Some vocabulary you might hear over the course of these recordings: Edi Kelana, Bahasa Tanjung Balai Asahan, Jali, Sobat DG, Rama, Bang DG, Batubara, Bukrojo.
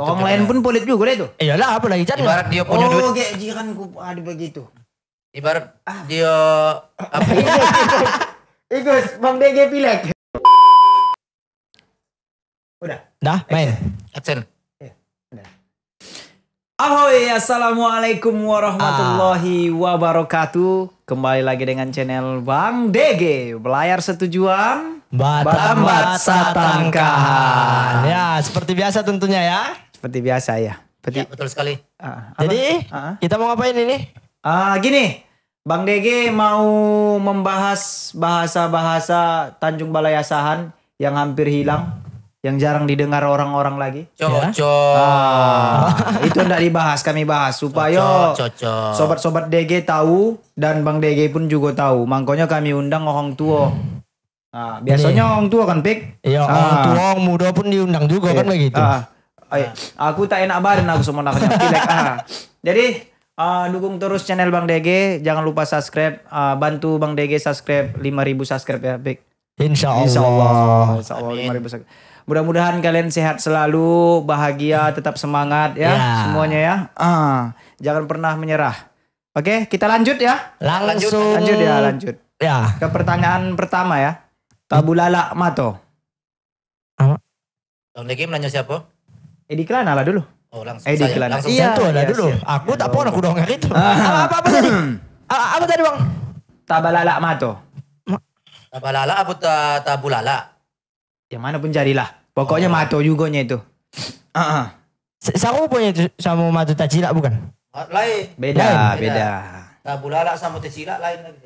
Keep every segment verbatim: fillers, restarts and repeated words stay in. Orang lain pun polit juga itu. Iyalah, apa lagi cari? Ibarat dia punya oh, duit. Oh, kayak jiranku ada begitu. Ibarat ah. dia apa? Igus, Bang D G pilek. Udah. Dah, main. Action. Ya, udah. Ahoy, assalamualaikum warahmatullahi ah. wabarakatuh. Kembali lagi dengan channel Bang D G, belayar setujuan. Batambat Satangkahan. Ya, seperti biasa tentunya ya. Seperti biasa ya. Seperti... Ya, betul sekali. Uh, Jadi, uh, kita mau ngapain ini? Uh, gini, Bang D G mau membahas bahasa-bahasa Tanjung Balai Asahan yang hampir hilang, yang jarang didengar orang-orang lagi. Cocok. Uh, itu enggak dibahas, kami bahas supaya sobat-sobat D G tahu dan Bang D G pun juga tahu. Makanya kami undang orang tua. Hmm. Nah, biasanya ini. Orang tua kan pik. Iya, ah. orang tua, orang muda pun diundang juga iya. kan begitu. Ah. Ah. Aku tak enak badan aku semua naknya. ah. Jadi uh, dukung terus channel Bang D G, jangan lupa subscribe, uh, bantu Bang D G subscribe lima ribu subscribe ya pik. Insyaallah. Insyaallah. Insyaallah lima ribu subscribe. Mudah-mudahan kalian sehat selalu, bahagia, tetap semangat ya, ya. semuanya ya. Ah. Jangan pernah menyerah. Oke, kita lanjut ya. Langsung. Lanjut ya, lanjut. Ya. Ke pertanyaan pertama ya. Tabulala Mato. Apa? Tahun lagi menanya siapa? Edi Kelana lah dulu. Oh langsung Edi saya. Kelana. Langsung iya, iya, dulu. Iya, aku iya, tak pernah aku dongeng itu. Apa-apa tadi? Apa tadi bang? Tabalala Mato. Tabalala apa ta, tabulala? Yang mana pun jadilah. Pokoknya oh. Mato jugonya itu. Heeh. Uh-huh. Sarupanya itu sama Mato Tajila bukan? Lain. Beda, beda. beda. Tabulala sama Tajila lain lagi.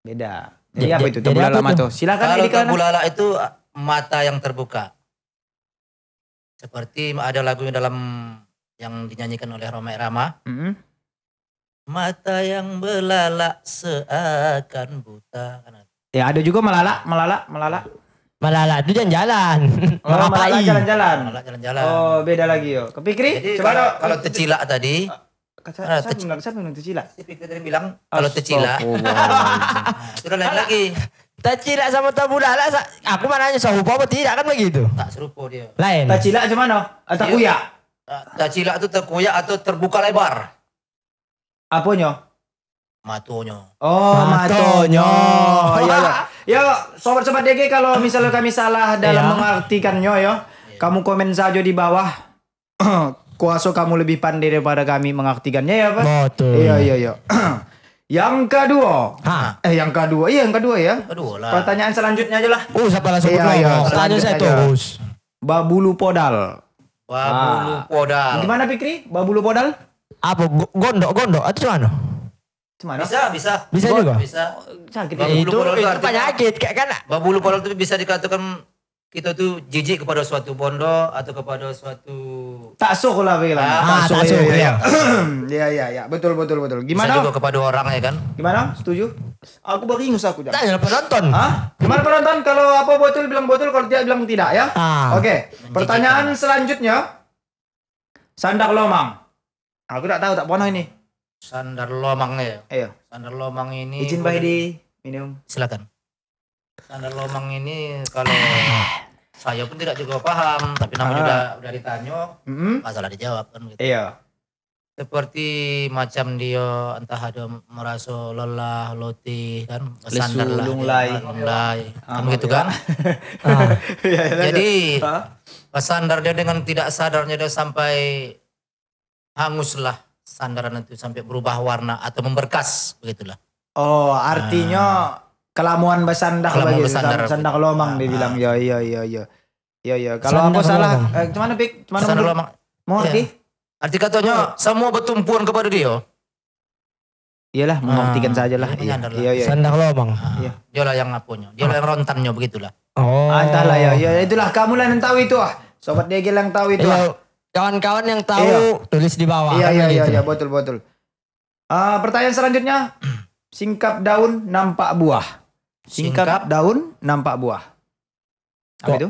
Beda. Jadi apa itu tabulala mato? Silakan Edi Kelana. Tabulala itu mata yang terbuka. Seperti ada lagu dalam yang dinyanyikan oleh Rama Rama. Mm-hmm. Mata yang belalak seakan buta. Ya ada juga melalak, melalak, melalak. Melalak itu jalan-jalan. Oh, melalak jalan-jalan. Melalak jalan-jalan. Oh, beda lagi yo. Kepikir coba kalau, kalau tecilak tadi Saya bilang, saya bilang tecilak. Pikir tadi bilang kalau tecilak. Sudah lain lagi. Tecilak sama tabulala. Aku mana nanya serupa apa tidak kan begitu? Tak serupa dia. Lain. Tecilak macam mana? Terkuyak. Tecilak itu terkuyak atau terbuka lebar. Apanya? Matonya. Oh, matonya. Iya, ya. Sobat-sobat D G kalau misalnya kami salah dalam mengartikannya ya, kamu komen saja di bawah. Kuasa kamu lebih pandai daripada kami mengartikannya ya Pak. Betul. Iya iya iya. Yang kedua. Ha. Eh yang kedua. Iya yang kedua ya. Kedua lah. Pertanyaan selanjutnya aja lah. Oh siapa lah sebelum. Iya iya. Selanjutnya saya terus. Babulu podal. Babulu ah. podal. Gimana Fikri? Babulu podal? Apa gondok gondok atau gimana? Gimana? Bisa bisa. Bisa God, juga. Bisa. Sakit ya, itu itu penyakit kayak kan. Babulu podal itu bisa dikatakan kita tuh jijik kepada suatu bondo atau kepada suatu taksuk lah bilang. Ah, taksuk ya. Iya iya iya, betul betul betul. Gimana? Bisa juga kepada orang ya kan? Gimana? Setuju? Aku beringus aku jangan. Tanya penonton. Hah? Gimana penonton kalau apa botol bilang botol kalau tidak bilang tidak ya? Ah, oke. Okay. Pertanyaan selanjutnya. Sandar lomang. Aku tak tahu tak pernah ini. Sandar lomang ya. Iya. Sandar lomang ini. Izin Pak Edi minum. Silakan. Sandar lomang ini kalau saya pun tidak juga paham, tapi namanya ah. udah, udah ditanya, mm-hmm. masalah dijawab kan gitu. Iya. Seperti macam dia entah ada merasa lelah, letih kan, sandar lah, lunglai, lunglai, ah, kan gitu iya. kan. ah. ya, ya, Jadi ah. sandar dia dengan tidak sadarnya dia sampai hanguslah sandaran itu sampai berubah warna atau memberkas begitulah. Oh, artinya. Ah. Kelamuan besandak lagi, besandak lomang dibilang ya ya ya ya ya ya. Kalau aku salah, cuman pik, cuman besandak lomang. Mau arti? Arti katanya semua bertumpuan kepada dia. Iyalah, mengartikan saja lah. Sandak lomang. Dia lah yang ngapunya, dia lah yang rontannya begitulah. Oh, entahlah ya, ya itulah kamu lah yang tahu itu ah, sobat dia yang tahu itu. Kawan-kawan yang tahu tulis di bawah. Iya iya iya, betul betul. Pertanyaan selanjutnya, singkap daun nampak buah. Singkap, singkap daun nampak buah. Apa kok, itu?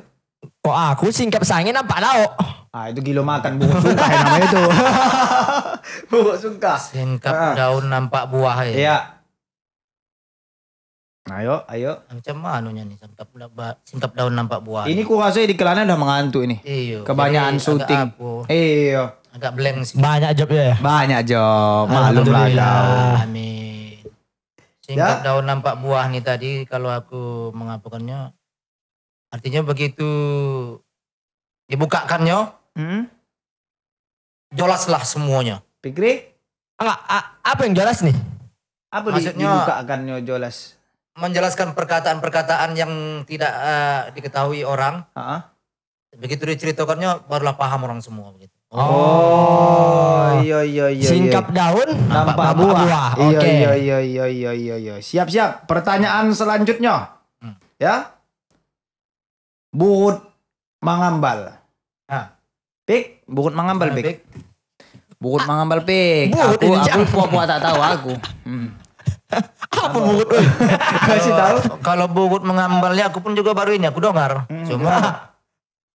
Kok aku singkap sange nampak lauk. Ah itu gilo makan bubuk sungkah ya namanya itu. Bubuk sungkah. Singkap ah. daun nampak buah ya. Iya. Ayo, ayo. Macam manunya nih, singkap, singkap daun nampak buah. Ini ku rasa Edi Kelana udah mengantuk ini. Iyo. Kebanyakan syuting. Iya. Agak blank sih. Banyak job ya? Banyak job. Maklum lah kau. Amin. Singkap ya? Daun nampak buah nih tadi kalau aku mengapakannya. Artinya begitu dibukakannya. Hmm? Jelaslah semuanya. Pikri? Enggak, apa yang jelas nih? Apa maksudnya dibukakannya jelas? Menjelaskan perkataan-perkataan yang tidak uh, diketahui orang. Uh-huh. Begitu diceritakannya barulah paham orang semua begitu. Oh, iya iya iya. Singkap daun nampak, nampak buah. buah. Iya okay. iya iya iya iya iya iya. Siap-siap, pertanyaan selanjutnya. Hmm. Ya. Buhut mangambal. Nah. Pik, buhut mangambal nah, pik. pik. Buhut mangambal pik. Buhut aku aku puas-puas tak tahu aku. Hmm. Apa bugut? Kasih tahu. Kalau bugut mengambalnya aku pun juga baru ini aku dengar. Hmm, Cuma nah.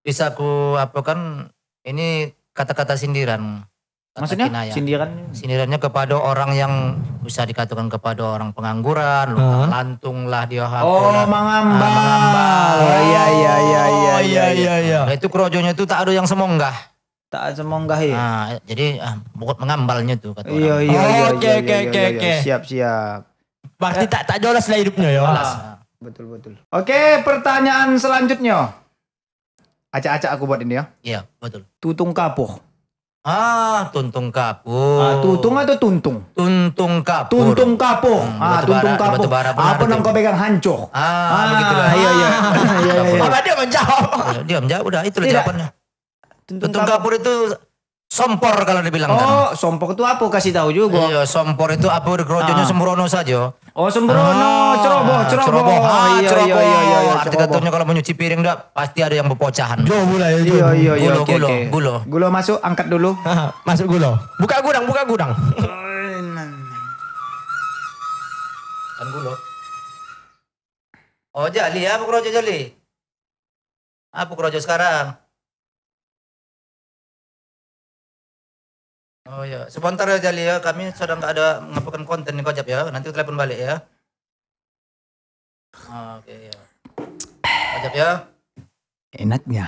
bisa aku apa kan ini kata-kata sindiran. Kata Maksudnya kinaya. sindiran? Sindirannya kepada orang yang bisa dikatakan kepada orang pengangguran, huh? lantung lah dia. Oh, lah. mengambal. Ah, mengambal. Oh, iya iya iya iya iya. iya, iya. Nah, itu krojonya itu tak ada yang semonggah. Tak semonggah ya. Nah, jadi ah, bugut mengambalnya tuh kata orang. Iya iya iya. Oke oke oke. Siap siap. Pasti ya. tak tak jelas lah hidupnya ya. Ah, betul betul. Oke, pertanyaan selanjutnya. Acak-acak aku buat ini ya. Iya, betul. Tutung kapur. Ah, tuntung kapur. Ah, tutung atau tuntung? Tuntung kapur. Tuntung kapur. Hmm, ah, tuntung kapur. Apa nang kau pegang hancur? Ah, ah begitu lah. Iya iya. Iya iya. Apa dia menjawab? Dia menjawab udah itulah jawabannya. Tuntung, tuntung kapur. kapur itu sompor kalau dibilang kan. Oh, sompor itu apa? Kasih tahu juga. Iya, sompor itu apa? Krojonya sembrono saja. Oh, sembrono, ceroboh, ceroboh. Ah, ceroboh. Iya, iya, iya. Arti katanya kalau menyuci piring dah pasti ada yang berpecahan. Jo, mulai. Iya, iya, iya. Gulo, gulo, gulo. Gulo masuk, angkat dulu. Masuk gulo. Buka gudang, buka gudang. Kan gulo. Oh, Jali ya, Bukrojo Jali. Ah, Bukrojo sekarang. Oh iya, sebentar ya Jali ya, kami sedang nggak ada mengapakan konten nih Kojab ya, nanti telepon balik ya. Oh, Oke okay, ya, Kojab ya. Enaknya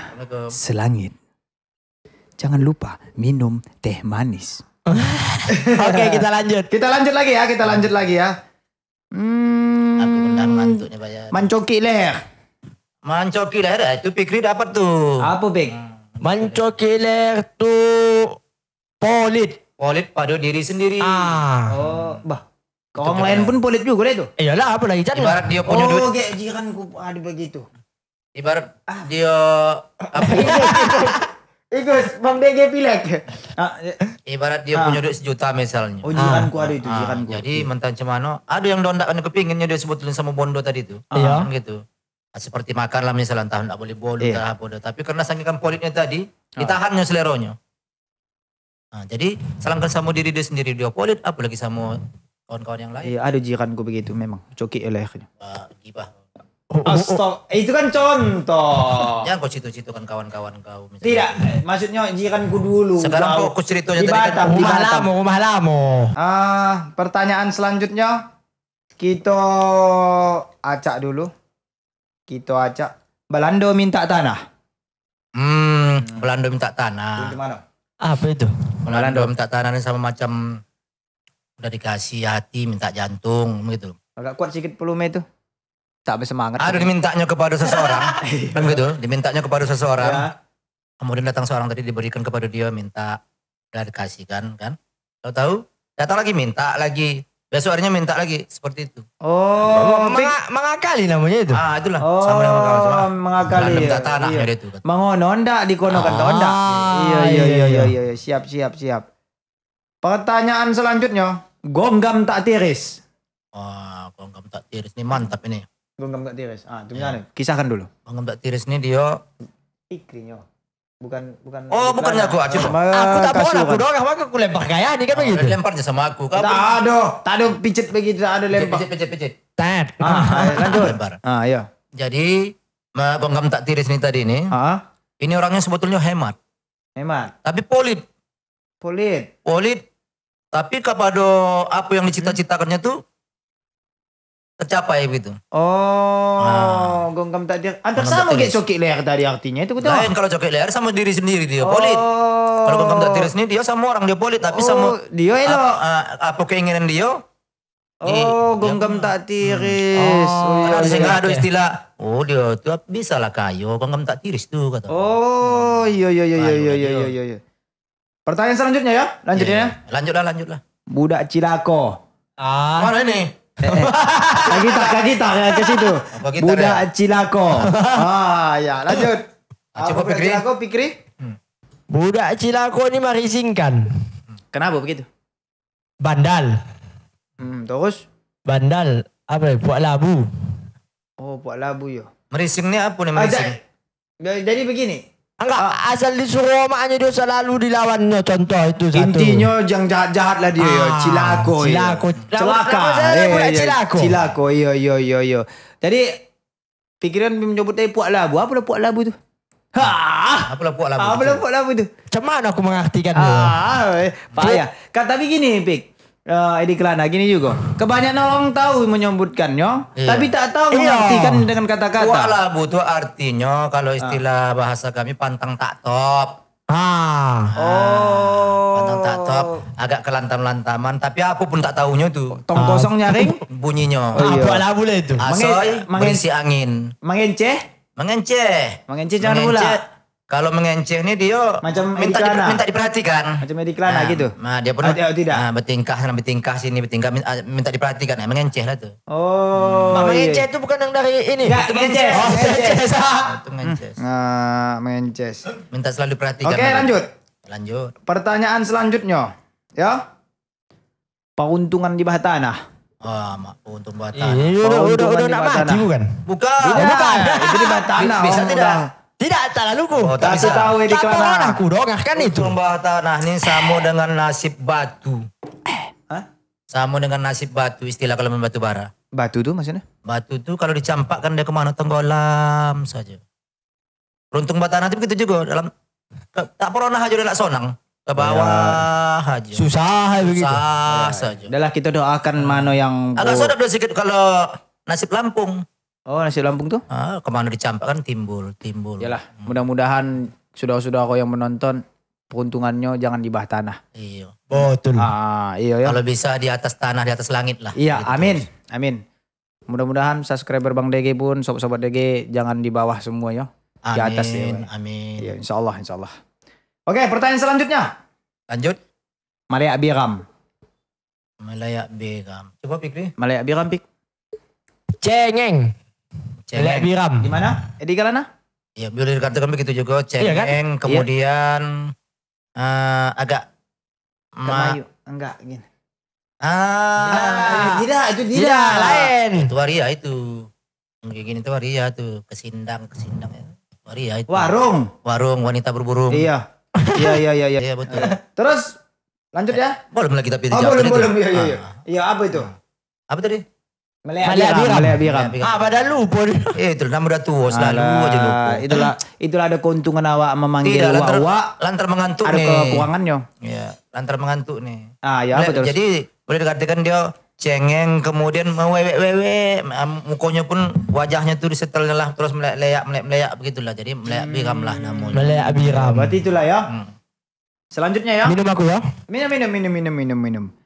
selangit. Jangan lupa minum teh manis. Oke okay, kita lanjut. Kita lanjut lagi ya, kita lanjut lagi ya. Hmm, aku benar ngantuknya Pak ya. Mencoki leher. Mencoki leher, itu Pikri dapat tuh. Apa Pik? Mencoki leher tuh. Polit, polit pada diri sendiri. Ah. Oh, bah. Orang lain pun polit juga deh itu. Iyalah, apa lagi cari? Ibarat dia punya duit. Oh, kayak jiran gua ada begitu. Ibarat ah. dia apa? Igus, Bang D G pilek. Ibarat dia ah. punya duit sejuta misalnya. Oh, jiran gua ah. ada itu, jiran ah. gua. Jadi mentan cemano, ada yang dondakan kepinginnya dia sebutulin sama Bondo tadi itu. Iya. Ah. Gitu. Seperti makan lah misalnya tahun tak boleh bolu, iya. tak boleh. Tapi karena saking politnya tadi, ditahannya seleronya. Nah, jadi salangkan sama diri dia sendiri, dia polit, apalagi sama kawan-kawan yang lain. Iya, ada jiran gue begitu memang, coki lehernya. Wah, gibah. Astagfirullah, itu kan contoh. Jangan kau citu-citukan kawan-kawan kau. Misalnya. Tidak, maksudnya jiran gue dulu. Sekarang kau aku ceritanya tadi kan. Di Batam, di Batam. Ah, pertanyaan selanjutnya. Kita acak dulu. Kita acak. Belanda minta tanah. Hmm, Belanda minta tanah. Itu mana? Apa itu? Belanda minta tanahnya sama macam udah dikasih hati minta jantung gitu. Agak kuat sedikit pelume itu. Tak bersemangat. Ada dimintanya kepada seseorang. Kan gitu, dimintanya kepada seseorang. Ya. Kemudian datang seorang tadi diberikan kepada dia minta udah dikasihkan kan. Tahu-tahu datang lagi minta lagi. Besok harinya minta lagi seperti itu. Oh, mengakali namanya itu. Ah, itulah. Oh, sama dengan kawan sama. Mengakali. Minta tanahnya dia itu. Mengono ndak dikonokan tonda. Iya iya iya iya iya siap siap siap. Pertanyaan selanjutnya, gonggam tak tiris. Wah, gonggam tak tiris ini mantap ini. Gonggam tak tiris. Ah, itu gimana? Kisahkan dulu. Gonggam tak tiris ini dia pikirnya. Bukan, bukan. Oh, bukannya aku aja. Aku tak boleh, aku doang. Aku aku lempar gaya nih kan begitu. Lemparnya sama aku. Tak ada, tak ada pijit begitu, tak ada lempar. Pijit, pijit, pijit. Tet. Ah, lanjut. Ah, iya. Jadi, gonggam tak tiris nih tadi ini. Ini orangnya sebetulnya hemat. Hemat. Tapi polit. Polit. Polit. Tapi kepada apa yang dicita-citakannya tuh tercapai gitu. Oh, nah. Gonggam tak dia. Antar sama kayak cokik leher tadi artinya itu. Lain kalau cokik leher sama diri sendiri dia oh. Polit. Kalau gonggam tak tiris ini dia sama orang dia polit tapi oh, sama dia elok. Apa, apa keinginan dia? Oh, gonggam tak tiris. Hmm. Oh, karena iya, iya, ada iya. Istilah, oh dia tuh bisa lah kayo, gonggam tak tiris tuh kata. Oh, iya iya iya kayo, iya, iya, iya iya iya. Pertanyaan selanjutnya ya, lanjutnya. Iya, iya. Lanjutlah lanjutlah. Budak Cilako. Ah. Mana ini? Lagi tak lagi tak ya ke situ. Budak ya? Cilako. Ah, ya lanjut. Coba pikir. Cilako pikir. Hmm. Budak Cilako ini mari singkan. Kenapa begitu? Bandal. Hmm, terus? Bandal, apa ya? Puak labu. Oh, puak labu ya. Merisingnya apa nih merising? Ah, jadi begini. Enggak, ah. Asal disuruh makanya dia selalu dilawannya. Contoh itu satu. Intinya jangan jahat-jahat lah dia. Ah, Cilako. Cilako. Ya. Celaka. Eh, iya, Cilako. Cilako, iya, iya, iya, iya. Jadi, pikiran menyebut tadi puak labu. Apalah puak labu itu? Hah? Apalah puak labu? Apalah puak labu itu? Cuman aku mengartikan dulu. Ah, eh, payah. Kata begini, Pik. Uh, Edi Kelana gini juga. Kebanyakan orang tahu menyebutkannya, iya. Tapi tak tahu mengartikan iya. Dengan kata-kata. Puak labu itu artinya kalau istilah bahasa kami pantang tak top. Ah. Oh. Pantang tak top, agak kelantam-lantaman, tapi aku pun tak tahunya itu. Tong kosong nyaring bunyinya. Oh, iya. Puak labu lah itu. Asoy, berisi angin. Mengenceh? Mengenceh. Mengenceh jangan pula. Kalau mengenceh ini dia macam minta, di, minta diperhatikan. Macam Edi Kelana nah, gitu? Nah dia pun oh, tidak. Nah, bertingkah sana bertingkah sini bertingkah minta diperhatikan. Nah, mengenceh lah tuh. Oh. Hmm. Mengenceh itu bukan yang dari ini. Ya, itu mengenceh. Oh, mengenceh. Itu mengenceh. Nah, mengenceh. Minta selalu diperhatikan. Oke, lanjut. Lanjut. Pertanyaan selanjutnya. Ya. Peruntungan di bawah tanah. Wah, oh, untung bawah tanah. Iya, udah, udah, udah nak mati bukan? Bukan. Bukan. bukan. Itu di bawah tanah. Bisa tidak? Tidak, tak lalu ku. Oh, tak tahu Edi Kelana. Aku dong, kan itu. Pembah tanah ini sama dengan nasib batu. Hah? Sama dengan nasib batu, istilah kalau batu bara. Batu itu maksudnya? Batu itu kalau dicampakkan dia kemana? Tenggelam saja. Runtung batana itu begitu juga. Dalam, tak pernah aja udah nak sonang. Ke bawah ya. Aja. Susah begitu. Susah saja. Udah lah kita doakan mana yang... Agak sedap sedikit kalau nasib Lampung. Oh nasi Lampung tuh? Ah, kemana dicampakkan timbul, timbul. Yalah, hmm. Mudah-mudahan sudah-sudah kau yang menonton peruntungannya jangan di bawah tanah. Iya, betul. Ah, iya ya. Kalau bisa di atas tanah, di atas langit lah. Iya, gitu. Amin, amin. Mudah-mudahan subscriber Bang D G pun, sobat-sobat D G jangan di bawah semua ya. Amin, di atas ya. Amin. Iya, insya Allah, insya Allah. Oke, pertanyaan selanjutnya. Lanjut. Malayak Biram. Malayak Biram. Coba pikir. Malayak Biram pik. Cengeng. Cengeng Biram. Di mana? Edi Kelana? Ya, boleh dikatakan begitu juga. Cengeng, iya kan? Kemudian iya. uh, agak Kemayu, enggak gini. Ah, tidak, itu tidak, tidak lain. Itu waria itu. Kayak gini itu waria tuh, kesindang, kesindang ya. Waria itu. Warung, warung wanita berburung. Iya. Iya, iya, iya, iya. Iya, betul. Terus lanjut ya. Belum lagi tapi dijawab. Oh, belum, belum. Iya, iya, iya. Iya, apa itu? Apa tadi? Malayak Biram. Malayak Biram. Ah, padahal lupa. Eh, itu nama udah tua selalu aja lupa. Itulah itulah ada keuntungan awak memanggil awak. Lantar mengantuk nih. Ada kekurangannya. Iya, lantar mengantuk nih. Ah, ya apa terus? Jadi boleh dikatakan dia cengeng kemudian mewek-wewek. Mukanya pun wajahnya tuh disetelnya lah terus meleyak-leyak, meleyak-leyak begitulah. Jadi Malayak Biram lah namanya. Malayak Biram. Berarti itulah ya. Selanjutnya ya. Minum aku ya. Minum minum minum minum minum minum.